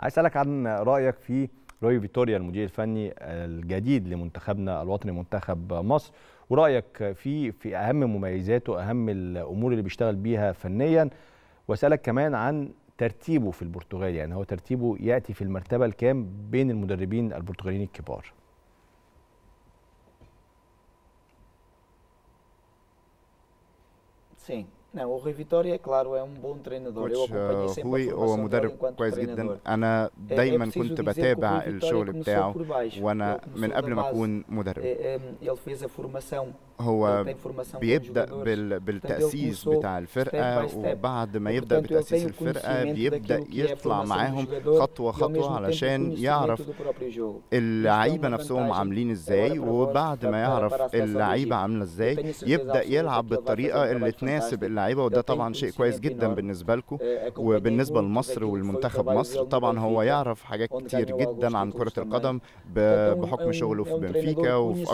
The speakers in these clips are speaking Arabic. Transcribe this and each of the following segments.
عايز اسالك عن رايك في روي فيتوريا المدير الفني الجديد لمنتخبنا الوطني منتخب مصر، ورايك في اهم مميزاته، اهم الامور اللي بيشتغل بيها فنيا، واسالك كمان عن ترتيبه في البرتغال، يعني هو ترتيبه ياتي في المرتبه الكام بين المدربين البرتغاليين الكبار؟ Sim, não, o Roy Vitoria, claro, é bom treinador. Eu acompanhei sempre a formação dele enquanto treinador. É preciso dizer que o Roy Vitoria começou por baixo, começou da base. Ele fez a formação. هو بيبدأ بالتأسيس بتاع الفرقة، وبعد ما يبدأ بتأسيس الفرقة بيبدأ يطلع معاهم خطوة خطوة علشان يعرف اللعيبة نفسهم عاملين ازاي، وبعد ما يعرف اللعيبة عاملة ازاي يبدأ يلعب بالطريقة اللي تناسب اللعيبة. وده طبعا شيء كويس جدا بالنسبة لكم وبالنسبة لمصر والمنتخب مصر. طبعا هو يعرف حاجات كتير جدا عن كرة القدم بحكم شغله في بنفيكا وفي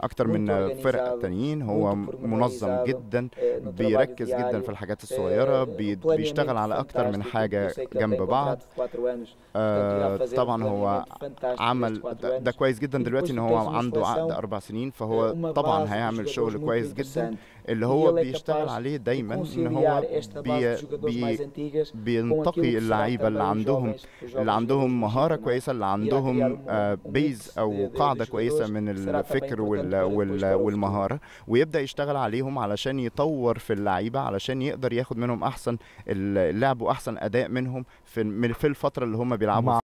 أكتر من فرق تانيين. هو منظم جدا، بيركز جدا في الحاجات الصغيرة، بيشتغل على أكتر من حاجة جنب بعض. طبعا هو عمل ده كويس جدا دلوقتي، إن هو عنده عقد 4 سنين، فهو طبعا هيعمل شغل كويس جدا اللي هو بيشتغل عليه دايما، إن هو بينتقي اللعيبة اللي عندهم مهارة كويسة، اللي عندهم بيز أو قاعدة كويسة من الفكر والمهارة، ويبدأ يشتغل عليهم علشان يطور في اللعيبة، علشان يقدر ياخد منهم أحسن اللعب وأحسن أداء منهم في الفترة اللي هم بيلعبوا